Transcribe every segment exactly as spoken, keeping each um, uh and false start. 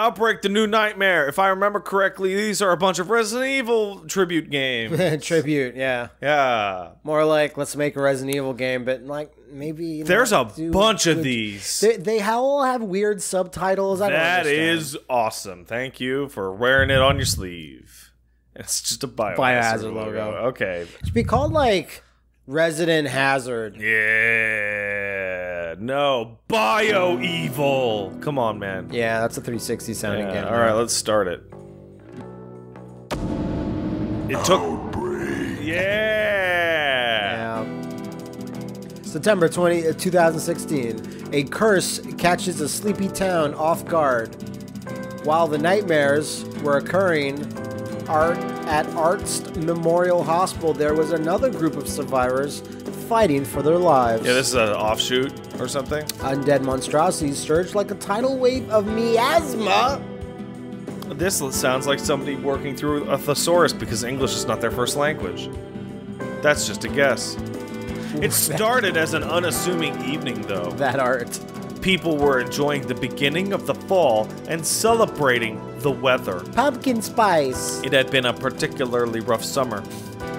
Outbreak: The New Nightmare. If I remember correctly, these are a bunch of Resident Evil tribute games. Tribute, yeah. Yeah. More like, let's make a Resident Evil game, but like, maybe... There's a bunch of these. They, they all have weird subtitles. I don't understand. That is awesome. Thank you for wearing it on your sleeve. It's just a Biohazard, Biohazard logo. logo. Okay. It should be called, like, Resident Hazard. Yeah. No. Bio Evil. Come on, man. Yeah, that's a three sixty sounding yeah. game. All right, let's start it. It took... Outbreak. Yeah. yeah. September twentieth, two thousand sixteen. A curse catches a sleepy town off guard. While the nightmares were occurring... Art at Arts Memorial Hospital, there was another group of survivors fighting for their lives. Yeah, this is an offshoot or something. Undead monstrosities surged like a tidal wave of miasma. This sounds like somebody working through a thesaurus because English is not their first language. That's just a guess. It started as an unassuming evening, though. That art. People were enjoying the beginning of the fall and celebrating the weather. Pumpkin spice. It had been a particularly rough summer.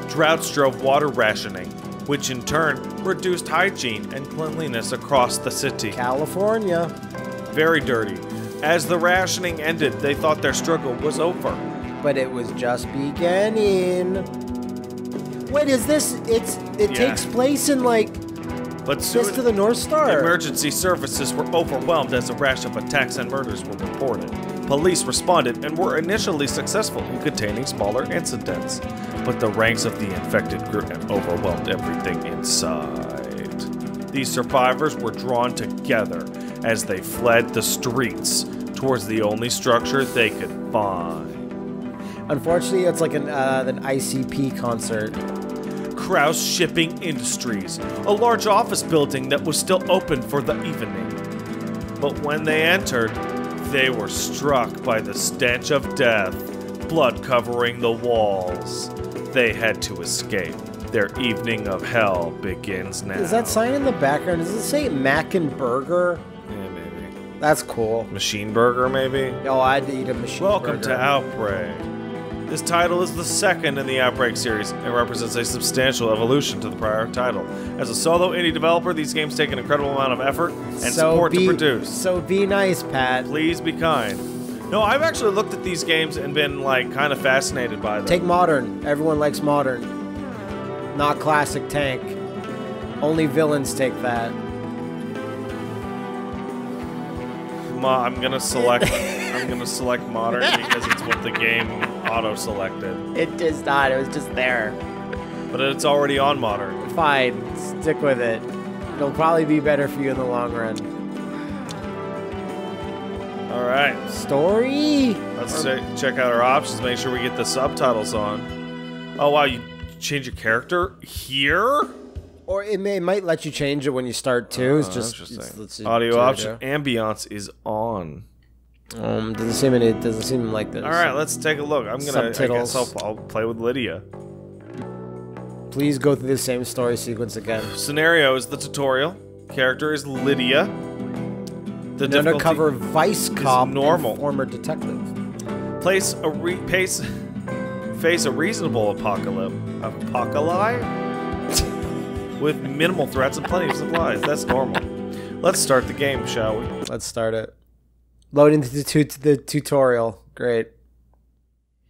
Droughts drove water rationing, which in turn reduced hygiene and cleanliness across the city. California. Very dirty. As the rationing ended, they thought their struggle was over. But it was just beginning. Wait, is this... It's. It yeah. takes place in, like... But soon, to the North Star. Emergency services were overwhelmed as a rash of attacks and murders were reported. Police responded and were initially successful in containing smaller incidents. But the ranks of the infected group overwhelmed everything inside. These survivors were drawn together as they fled the streets towards the only structure they could find. Unfortunately, it's like an, uh, an I C P concert. Krauss Shipping Industries, a large office building that was still open for the evening. But when they entered, they were struck by the stench of death, blood covering the walls. They had to escape. Their evening of hell begins now. Is that sign in the background? Does it say Mac and Burger? Yeah, maybe. That's cool. Machine Burger, maybe? Oh, I'd eat a machine Welcome burger. Welcome to Outbreak. This title is the second in the Outbreak series and represents a substantial evolution to the prior title. As a solo indie developer, these games take an incredible amount of effort and so support be, to produce. So be nice, Pat. Please be kind. No, I've actually looked at these games and been, like, kind of fascinated by them. Take Modern. Everyone likes Modern. Not Classic Tank. Only villains take that. Ma, I'm gonna select... I'm gonna select Modern because it's what the game... auto-selected. It is not. It was just there. But it's already on Modern. Fine. Stick with it. It'll probably be better for you in the long run. All right. Story? Let's or check out our options. Make sure we get the subtitles on. Oh, wow. You change your character here? Or it may it might let you change it when you start, too. Uh, it's just... It's, it's, audio option. Ambiance is on. Um, doesn't seem it doesn't seem like this. All right, let's take a look. I'm gonna. I guess I'll, I'll play with Lydia. Please go through the same story sequence again. Scenario is the tutorial. Character is Lydia. The An undercover vice cop, normal former detective. Place a re pace, face a reasonable apocalypse. Apocalypse with minimal threats and plenty of supplies. That's normal. Let's start the game, shall we? Let's start it. Loading the, tut the tutorial. Great.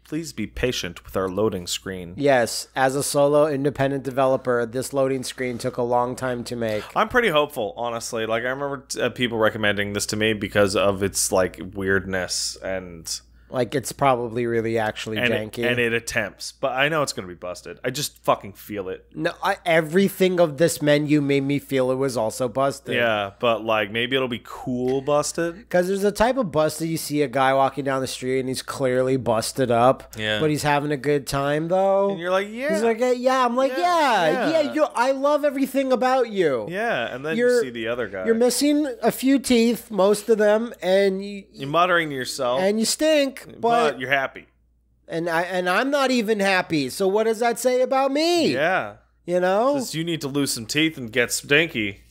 Please be patient with our loading screen. Yes, as a solo independent developer, this loading screen took a long time to make. I'm pretty hopeful, honestly. Like, I remember uh, people recommending this to me because of its, like, weirdness and... Like, it's probably really actually and janky. It, and it attempts. But I know it's going to be busted. I just fucking feel it. No, I, everything of this menu made me feel it was also busted. Yeah, but, like, maybe it'll be cool busted. Because there's a type of bust that you see a guy walking down the street and he's clearly busted up. Yeah. But he's having a good time, though. And you're like, yeah. He's like, yeah. I'm like, yeah. Yeah, yeah. yeah you, I love everything about you. Yeah, and then you're, you see the other guy. You're missing a few teeth, most of them, and... You, you're muttering to yourself. And you stink. But, but you're happy, and I and I'm not even happy. So what does that say about me? Yeah, you know, since you need to lose some teeth and get stinky.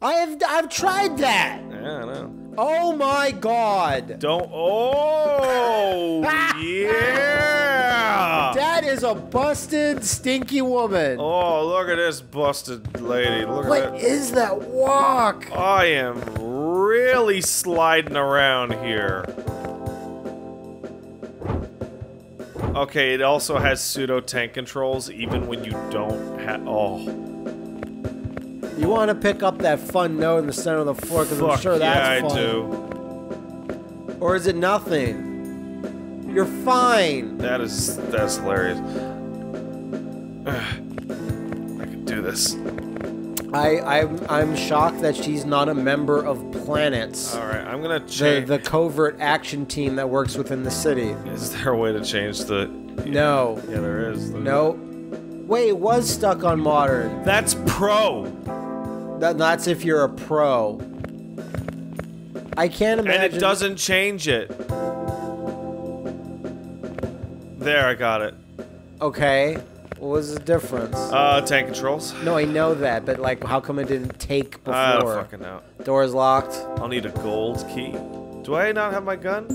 I have I've tried that. Yeah, I know. Oh my god! Don't. Oh! Yeah! That is a busted, stinky woman. Oh, look at this busted lady. Look what at that. What is that walk? I am really sliding around here. Okay, it also has pseudo tank controls, even when you don't have. Oh. You want to pick up that fun note in the center of the floor, because I'm sure that's fun. Yeah, I do. Or is it nothing? You're fine. That is, that's hilarious. I can do this. I, I'm, I'm shocked that she's not a member of Planets. All right, I'm gonna change the, the covert action team that works within the city. Is there a way to change the? No. Yeah, there is. No. Wait, it was stuck on modern. That's pro. That, that's if you're a pro. I can't imagine. And it doesn't change it. There, I got it. Okay. What was the difference? Uh, tank controls. No, I know that, but like, how come it didn't take before? I don't fucking know. Door's locked. I'll need a gold key. Do I not have my gun?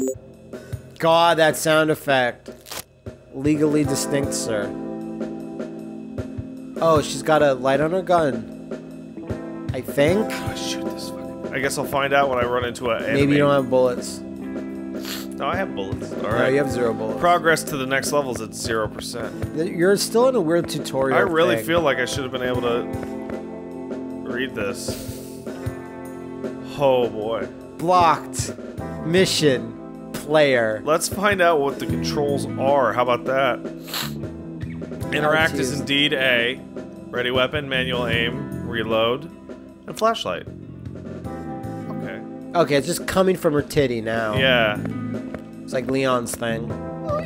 God, that sound effect. Legally distinct, sir. Oh, she's got a light on her gun. I think. Oh, shoot this fucking... I guess I'll find out when I run into an enemy. Maybe you don't have bullets. No, I have bullets. All right. No, you have zero bullets. Progress to the next level is at zero percent. You're still in a weird tutorial. I really thing. feel like I should have been able to read this. Oh boy. Blocked. Mission. Player. Let's find out what the controls are. How about that? Interact oh, is indeed A. Ready weapon, manual aim, reload. And flashlight. Okay. Okay, it's just coming from her titty now. Yeah. It's like Leon's thing. Oh,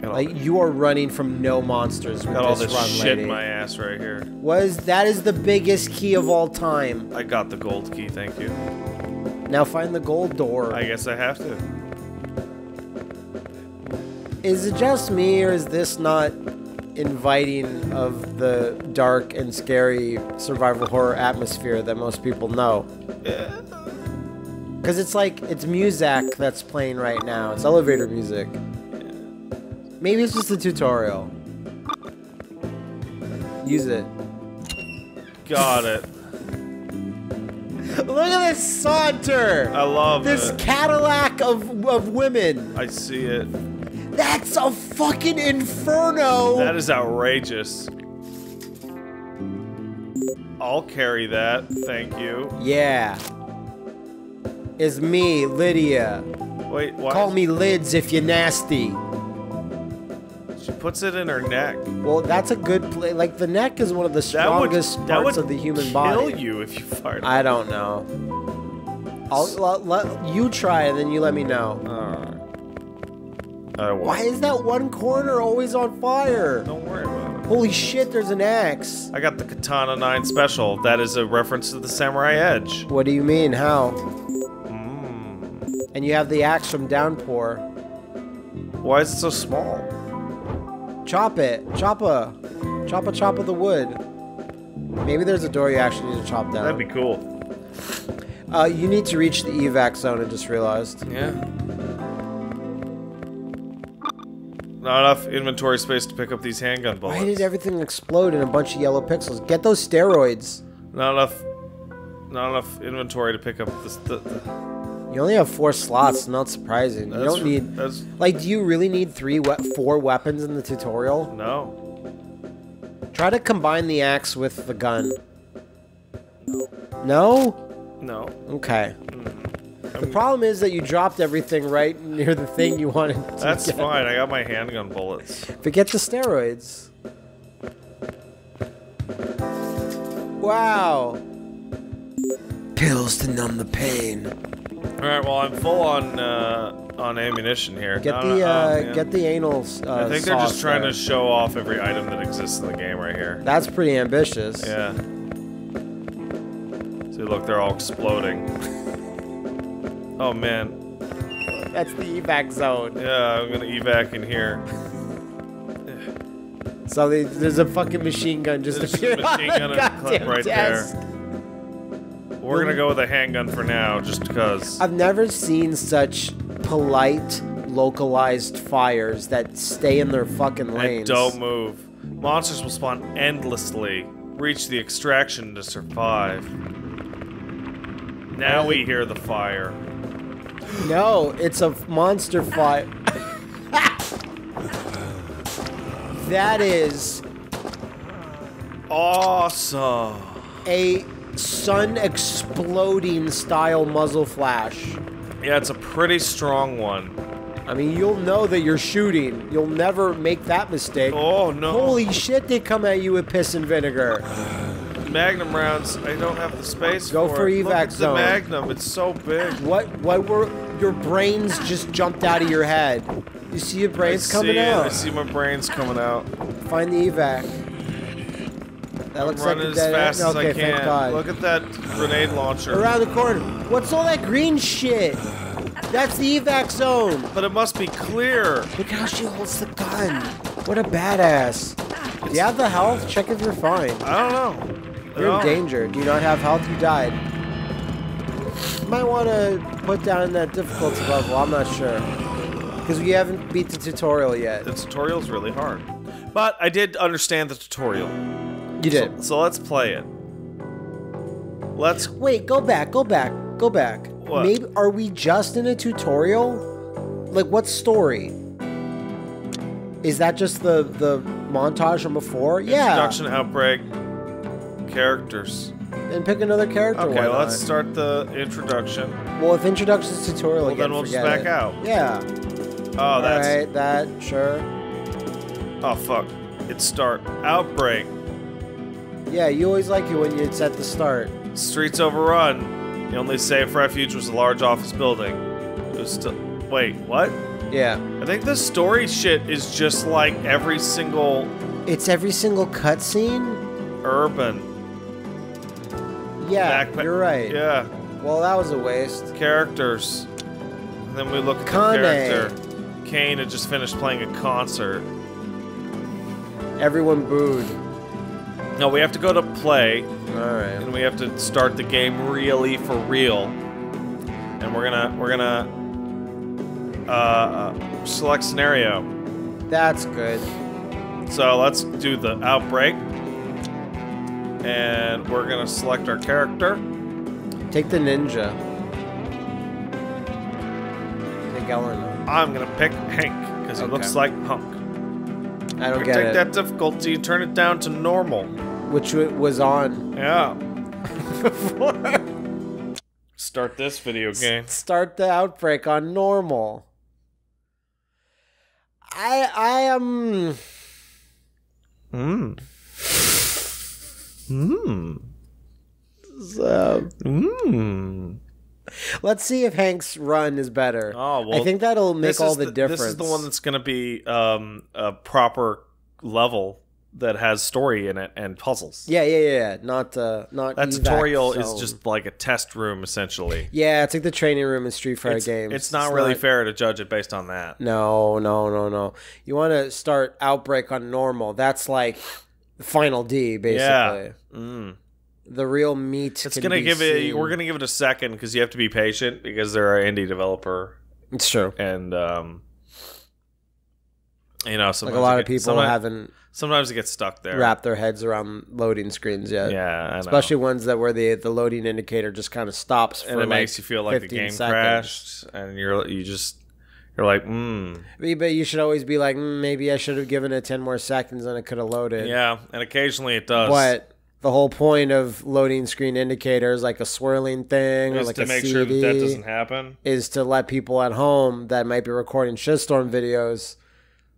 yeah. Like, you are running from no monsters with got this, all this run, shit lady. In my ass right here. Was that is the biggest key of all time. I got the gold key, thank you. Now find the gold door. I guess I have to. Is it just me, or is this not... inviting of the dark and scary survival horror atmosphere that most people know? Because it's like, it's Muzak that's playing right now. It's elevator music. Maybe it's just a tutorial. Use it. Got it. Look at this saunter! I love this it. This Cadillac of, of women. I see it. That's a fucking inferno! That is outrageous. I'll carry that, thank you. Yeah. It's me, Lydia. Wait, why? Call me Lids if you're nasty. She puts it in her neck. Well, that's a good play. Like, the neck is one of the strongest that would, parts that would of the human body. Kill you if you farted. I don't know. I'll, I'll, I'll, you try and then you let me know. Uh. Why is that one corner always on fire? Don't worry about it. Holy shit, there's an axe. I got the Katana nine special. That is a reference to the Samurai Edge. What do you mean? How? Mm. And you have the axe from Downpour. Why is it so small? Chop it. Choppa. Choppa choppa the wood. Maybe there's a door you actually need to chop down. That'd be cool. Uh, you need to reach the evac zone, I just realized. Yeah. Not enough inventory space to pick up these handgun bullets. Why did everything explode in a bunch of yellow pixels? Get those steroids. Not enough... Not enough inventory to pick up this... The, the... You only have four slots, not surprising. That's, you don't need... That's... Like, do you really need three, we four weapons in the tutorial? No. Try to combine the axe with the gun. No? No. Okay. The problem is that you dropped everything right near the thing you wanted to That's get. Fine, I got my handgun bullets. But get the steroids. Wow. Pills to numb the pain. Alright, well I'm full on uh, on ammunition here. Get no, the no, uh, oh, get the anal uh, I think they're just trying there. to show off every item that exists in the game right here. That's pretty ambitious. Yeah. See, look, they're all exploding. Oh man. That's the evac zone. Yeah, I'm gonna evac in here. So they, there's a fucking machine gun just there's appeared just a machine on the gun goddamn desk. Right there. We're gonna go with a handgun for now, just because. I've never seen such polite, localized fires that stay in their fucking lanes. And don't move. Monsters will spawn endlessly. Reach the extraction to survive. Now we hear the fire. No, it's a monster fire. That is... awesome. A sun exploding style muzzle flash. Yeah, it's a pretty strong one. I mean, you'll know that you're shooting. You'll never make that mistake. Oh, no. Holy shit, they come at you with piss and vinegar. Magnum rounds, I don't have the space for it. Go for evac zone. Look at the Magnum, it's so big. What, what were... your brains just jumped out of your head. You see your brains coming out. I see my brains coming out. Find the evac. That looks like a dead end. I'm running as fast as I can. Look at that grenade launcher. Around the corner. What's all that green shit? That's the evac zone. But it must be clear. Look how she holds the gun. What a badass. Do you have the health? Check if you're fine. I don't know. You're in danger. Do you not have health? You died. You might want to put down that difficulty level. I'm not sure. Because we haven't beat the tutorial yet. The tutorial's really hard. But I did understand the tutorial. You did. So, so let's play it. Let's... wait, go back, go back, go back. What? Maybe, are we just in a tutorial? Like, what story? Is that just the, the montage from before? Yeah. Introduction, Outbreak, characters. And pick another character. Okay, let's start the introduction. Well, if introduction is tutorial, well, again, then we'll just back it. out. Yeah. Oh, all that's right. That sure. Oh fuck! It's start Outbreak. Yeah, you always like it when it's at the start. Streets overrun. The only safe refuge was a large office building. It was still. Wait, what? Yeah. I think the story shit is just like every single. It's every single cutscene. Urban. Yeah, backpack. You're right. Yeah. Well, that was a waste. Characters. And then we look at Kane. The character. Kane had just finished playing a concert. Everyone booed. No, we have to go to play. All right. And we have to start the game really for real. And we're gonna we're gonna uh, select scenario. That's good. So let's do the Outbreak. And we're gonna select our character. Take the ninja. Take Eleanor. I'm gonna pick Hank, because he okay. looks like Punk. I don't get take it. Take that difficulty and turn it down to normal. Which it was on. Yeah. Start this video game. S start the Outbreak on normal. I, I am... Mmm. Mmm. So, mm. Let's see if Hank's run is better. Oh, well, I think that'll make all the, the difference. This is the one that's going to be um, a proper level that has story in it and puzzles. Yeah, yeah, yeah. Not, uh, not that tutorial zone. Is just like a test room, essentially. Yeah, it's like the training room in Street Fighter it's, games. It's not it's really not... fair to judge it based on that. No, no, no, no. You want to start Outbreak on normal. That's like... Final D, basically. Yeah. Mm. The real meat. It's gonna give seen. it. We're gonna give it a second because you have to be patient because they're an indie developer. It's true. And um, you know, like a lot of get, people sometimes, haven't. Sometimes it gets stuck there. Wrap their heads around loading screens yet. Yeah, I know. Especially ones that where the the loading indicator just kind of stops for and it like makes you feel like the game seconds. crashed, and you're you just. You're like, hmm. But you should always be like, mm, maybe I should have given it ten more seconds and it could have loaded. Yeah, and occasionally it does. But the whole point of loading screen indicators, like a swirling thing or like a C D, is to make sure that that doesn't happen. Is to let people at home that might be recording Shitstorm videos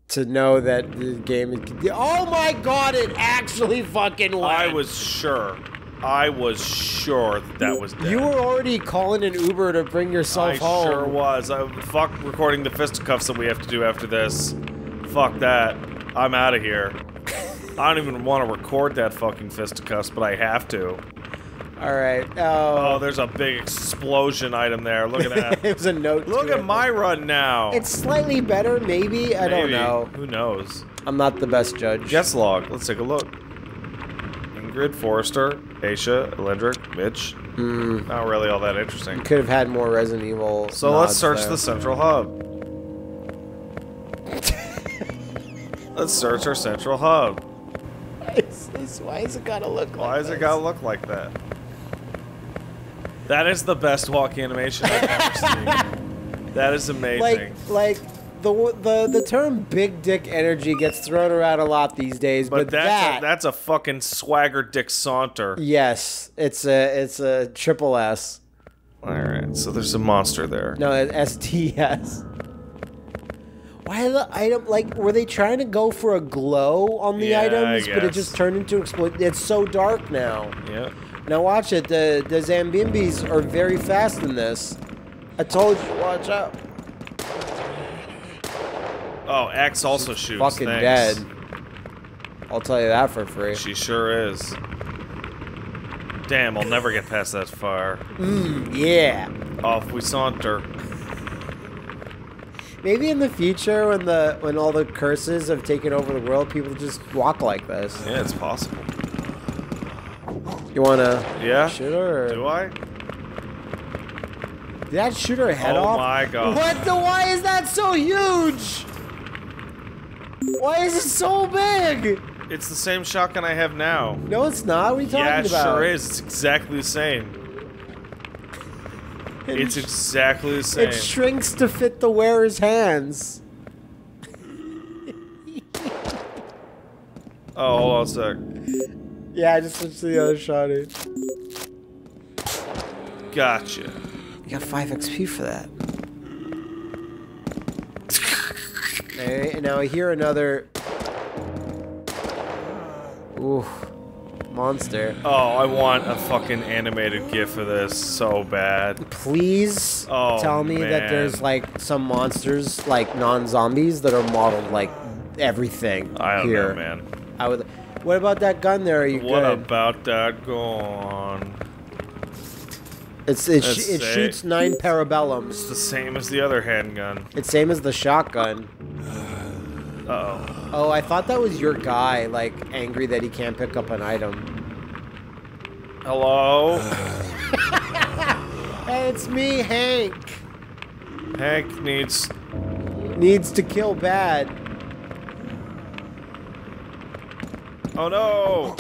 to know that the game is... Oh my god, it actually fucking went. I was sure. I was sure that, that was dead. You were already calling an Uber to bring yourself I home. I sure was. I, fuck recording the fisticuffs that we have to do after this. Fuck that. I'm out of here. I don't even want to record that fucking fisticuffs, but I have to. Alright. Oh. oh, there's a big explosion item there. Look at that. It was a note. Look at it. My run now. It's slightly better, maybe. I maybe. don't know. Who knows? I'm not the best judge. Guest log. Let's take a look. Grid, Forrester, Aisha, Elendrick, Mitch, Mm. Not really all that interesting. Could have had more Resident Evil. So let's search there. the central hub. Let's search our central hub. Why is this? Why is it gotta look like Why is this? it gotta look like that? That is the best walkie animation I've ever seen. That is amazing. Like, like the the the term "big dick energy" gets thrown around a lot these days, but, but that's that, a, that's a fucking swagger dick saunter. Yes, it's a it's a triple S. All right, so there's a monster there. No, S T S. Why the item, like, were they trying to go for a glow on the yeah, items, but it just turned into explosion? It's so dark now. Yeah. Now watch it, the, the Zambimbis are very fast in this. I told you, watch out. Oh, X also She's shoots, fucking Thanks. dead. I'll tell you that for free. She sure is. Damn, I'll never get past that fire. Mm, yeah. Off we saunter. Maybe in the future, when the when all the curses have taken over the world, people just walk like this. Yeah, it's possible. You wanna yeah. shoot her? Or... Do I? Did that shoot her head oh off? Oh my god. What the? Why is that so huge? Why is it so big? It's the same shotgun I have now. No, it's not. What are you talking yeah, about? Yeah, it sure is. It's exactly the same. It it's exactly the same. It shrinks to fit the wearer's hands. Oh, hold on a sec. Yeah, I just switched to the other shot, dude. Gotcha. You got five X P for that. Now, now I hear another... Ooh. Monster. Oh, I want a fucking animated GIF of this so bad. Please oh, tell me man. that there's like some monsters, like non-zombies, that are modeled like everything. I don't here. know, man. I would. What about that gun there? Are you what good? about that gun? It's it, sh it shoots nine parabellums. It's the same as the other handgun. It's same as the shotgun. Uh oh. Oh, I thought that was your guy, like, angry that he can't pick up an item. Hello? Hey, it's me, Hank. Hank needs... Needs to kill bad. Oh, no!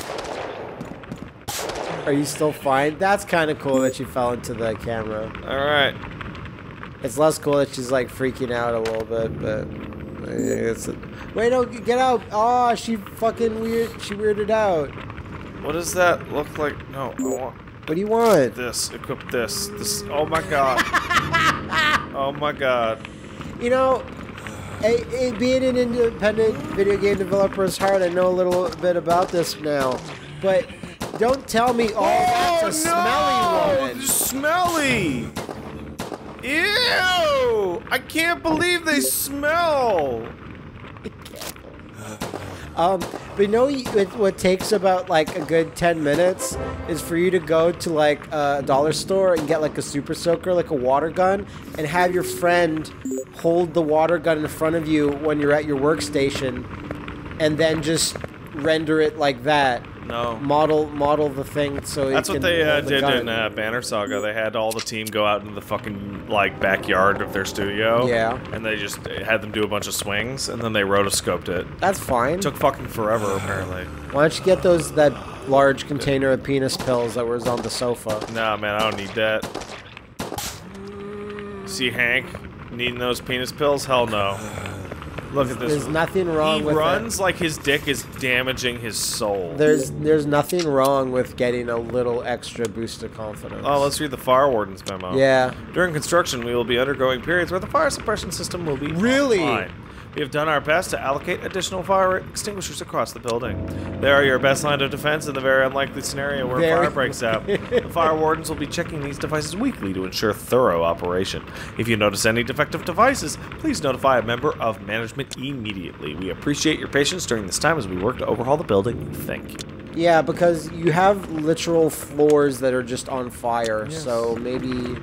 Are you still fine? That's kind of cool that she fell into the camera. Alright. It's less cool that she's, like, freaking out a little bit, but... Wait, no, get out! Oh, she fucking weird. She weirded out. What does that look like? No, I want. What do you want? This. Equip this. This. Oh my god. Oh my god. You know, a, a, being an independent video game developer is hard. I know a little bit about this now, but don't tell me. Oh, oh that's a no! smelly woman. Smelly. Ew! I can't believe they smell! um, but you know it, what takes about like a good ten minutes is for you to go to like a dollar store and get like a super soaker, like a water gun, and have your friend hold the water gun in front of you when you're at your workstation and then just render it like that. No. Model, model the thing so. That's what they uh, did in uh, Banner Saga. They had all the team go out into the fucking like backyard of their studio. Yeah. And they just had them do a bunch of swings, and then they rotoscoped it. That's fine. It took fucking forever, apparently. Why don't you get those that large container of penis pills that was on the sofa? Nah, man, I don't need that. See, Hank, needing those penis pills? Hell no. Look at this. There's nothing wrong with it. He runs like his dick is damaging his soul. There's there's nothing wrong with getting a little extra boost of confidence. Oh, let's read the fire warden's memo. Yeah. During construction, we will be undergoing periods where the fire suppression system will be really online. We have done our best to allocate additional fire extinguishers across the building. They are your best line of defense in the very unlikely scenario where very fire breaks out. The fire wardens will be checking these devices weekly to ensure thorough operation. If you notice any defective devices, please notify a member of management immediately. We appreciate your patience during this time as we work to overhaul the building. Thank you. Yeah, because you have literal floors that are just on fire, yes. So maybe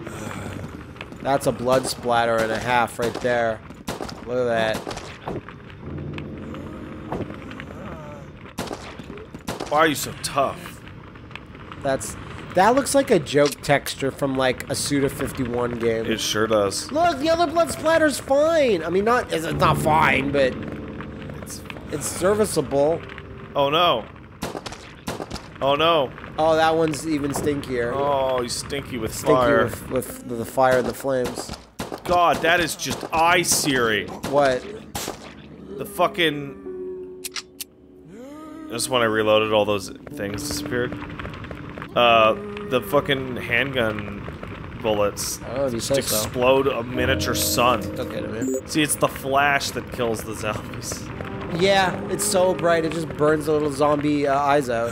that's a blood splatter and a half right there. Look at that. Why are you so tough? That's That looks like a joke texture from like a Suda fifty-one game. It sure does. Look, the other blood splatter's fine. I mean, not it's not fine, but it's it's serviceable. Oh no. Oh no. Oh, that one's even stinkier. Oh, he's stinky with stinky fire. Stinky with, with the fire and the flames. God, that is just eye searing. What? The fucking. Just when I reloaded, all those things disappeared. Uh, the fucking handgun bullets oh, just so. explode a miniature sun. Okay, man. See, it's the flash that kills the zombies. Yeah, it's so bright, it just burns the little zombie uh, eyes out.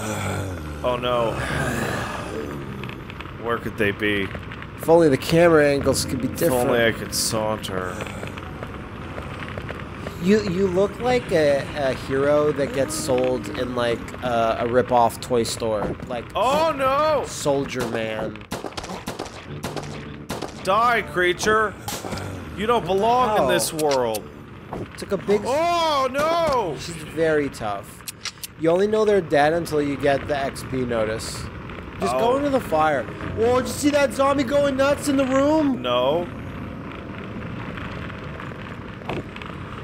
Oh no. Where could they be? If only the camera angles could be different. If only I could saunter. You you look like a, a hero that gets sold in like uh, a rip-off toy store. Like oh no! Soldier Man. Die, creature! You don't belong oh. in this world. Took a big. Oh no! She's very tough. You only know they're dead until you get the X P notice. Just oh. go into the fire. Whoa! Did you see that zombie going nuts in the room? No.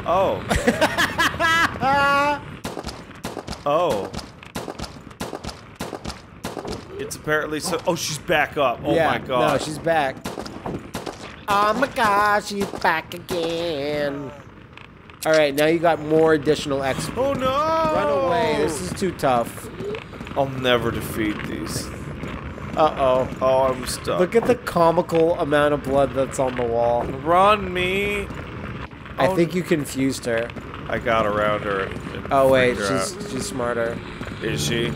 Oh. Oh. It's apparently so. Oh, she's back up. Oh yeah, my god. No, she's back. Oh my god, she's back again. All right, now you got more additional X P. Oh no! Run away. This is too tough. I'll never defeat these. Uh oh. Oh, I'm stuck. Look at the comical amount of blood that's on the wall. Run me. I oh. think you confused her. I got around her. And, and oh wait, her she's out. she's smarter. Is she?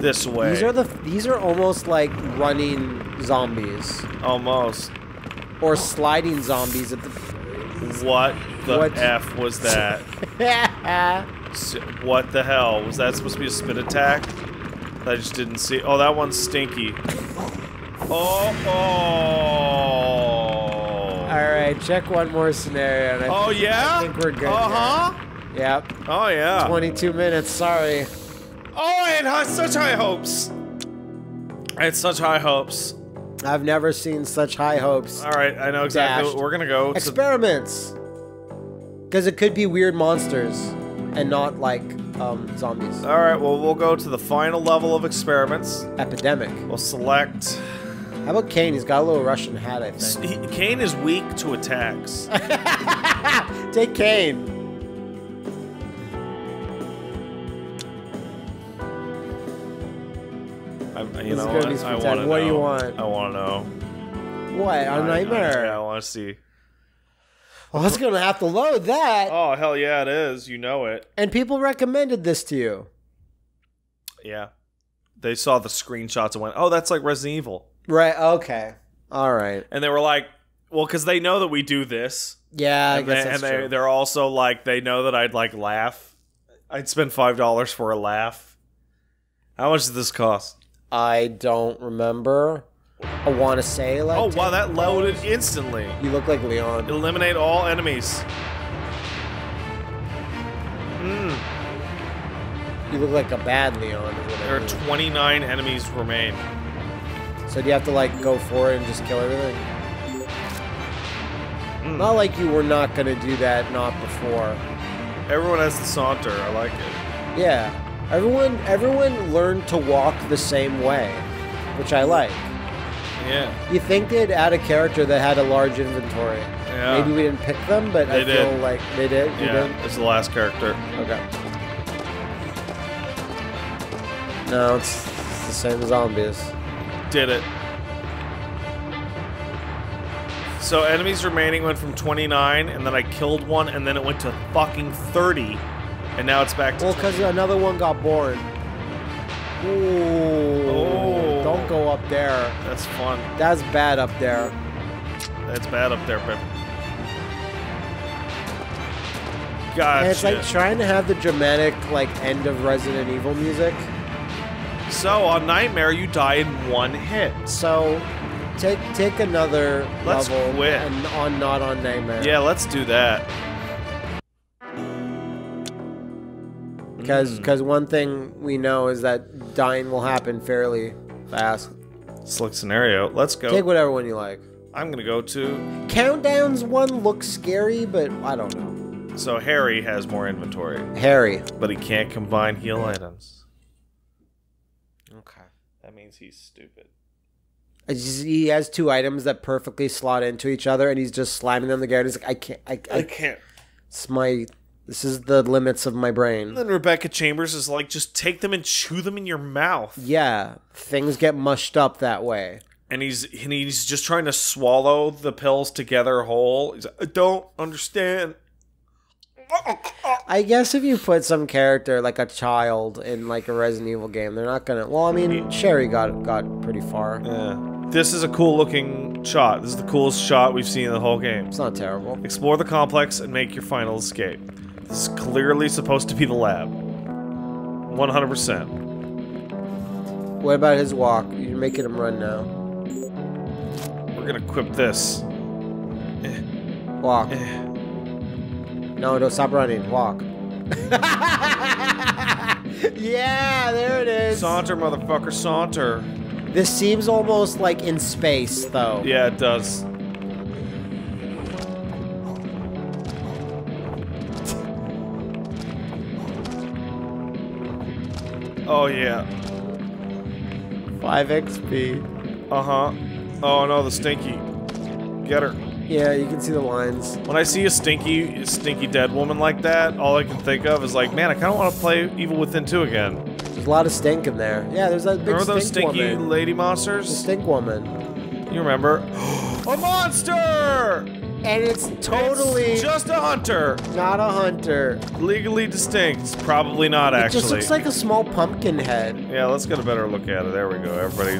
This way. These are the these are almost like running zombies. Almost. Or sliding zombies at the. What the what? F was that? What the hell was that supposed to be a spin attack? I just didn't see. Oh, that one's stinky. Oh. oh. Alright, check one more scenario. And I oh, think, yeah? I think we're good. Uh huh. Here. Yep. Oh, yeah. twenty-two minutes, sorry. Oh, I had such high hopes. I had such high hopes. I've never seen such high hopes. Alright, I know exactly dashed. what we're gonna go. Experiments! Because it could be weird monsters and not like um, zombies. Alright, well, we'll go to the final level of experiments. Epidemic. We'll select. How about Kane? He's got a little Russian hat, I think. He, Kane is weak to attacks. Take Kane. I, you this know is what? I want to know. What do you want? I want to know. What? A nightmare? Yeah, I want to see. Well, it's going to have to load that. Oh, hell yeah, it is. You know it. And people recommended this to you. Yeah. They saw the screenshots and went, oh, that's like Resident Evil. Right, okay. All right. And they were like, well, because they know that we do this. Yeah, I and guess they, that's and true. They, they're also like, they know that I'd like laugh. I'd spend five dollars for a laugh. How much does this cost? I don't remember. I want to say like... Oh, wow, that loaded instantly. You look like Leon. Eliminate all enemies. Mm. You look like a bad Leon. There are twenty-nine enemies remain. So do you have to like go for it and just kill everything? Mm. Not like you were not gonna do that, not before. Everyone has the saunter, I like it. Yeah. Everyone everyone learned to walk the same way, which I like. Yeah. You think they'd add a character that had a large inventory. Yeah. Maybe we didn't pick them, but they I did. feel like they did. You yeah, did? It's the last character. Okay. No, it's, it's the same as zombies. Did it. So enemies remaining went from twenty-nine, and then I killed one, and then it went to fucking thirty, and now it's back to Well, because another one got born. Ooh. Oh. Don't go up there. That's fun. That's bad up there. That's bad up there, Pip. Gotcha. And it's like trying to have the dramatic, like, end of Resident Evil music. So on Nightmare, you die in one hit. So, take take another let's level quit. and on not on Nightmare. Yeah, let's do that. Because mm. one thing we know is that dying will happen fairly fast. Select scenario. Let's go. Take whatever one you like. I'm gonna go to... Countdown's one looks scary, but I don't know. So Harry has more inventory. Harry. But he can't combine heal items. Okay. That means he's stupid. He has two items that perfectly slot into each other, and he's just slamming them together. He's like, I can't. I, I, I can't. It's my... This is the limits of my brain. And then Rebecca Chambers is like, just take them and chew them in your mouth. Yeah. Things get mushed up that way. And he's and he's just trying to swallow the pills together whole. He's like, I don't understand. I guess if you put some character, like a child, in like a Resident Evil game, they're not going to... Well, I mean, Sherry got, got pretty far. Yeah. This is a cool-looking shot. This is the coolest shot we've seen in the whole game. It's not terrible. Explore the complex and make your final escape. This is clearly supposed to be the lab. one hundred percent. What about his walk? You're making him run now. We're gonna equip this. Walk. No, don't stop running. Walk. Yeah, there it is. Saunter, motherfucker, saunter. This seems almost like in space, though. Yeah, it does. Oh, yeah. five X P. Uh-huh. Oh, no, the stinky. Get her. Yeah, you can see the lines. When I see a stinky, a stinky dead woman like that, all I can think of is like, man, I kind of want to play Evil Within two again. There's a lot of stink in there. Yeah, there's a big remember stink Remember those stinky woman. lady monsters? The stink woman. You remember? A monster! And it's totally... It's just a hunter. Not a hunter. Legally distinct. Probably not, it actually. It just looks like a small pumpkin head. Yeah, let's get a better look at it. There we go. Everybody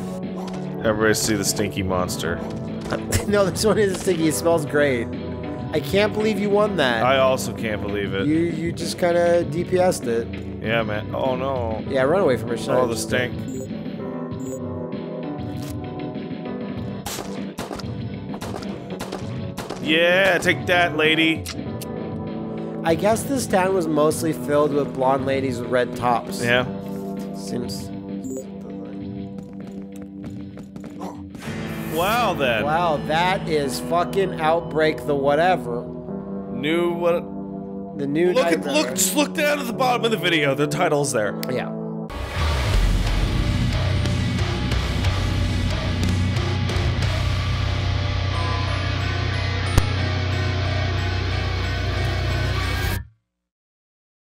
everybody see the stinky monster. No, this one isn't stinky. It smells great. I can't believe you won that. I also can't believe it. You you just kind of D P S'd it. Yeah, man. Oh, no. Yeah, run away from her. Oh, the stink. Yeah, take that, lady. I guess this town was mostly filled with blonde ladies with red tops. Yeah. Seems... Wow, then. Wow, that is fucking Outbreak the whatever. New what? The new... Look, at, look, just look down at the bottom of the video. The title's there. Yeah.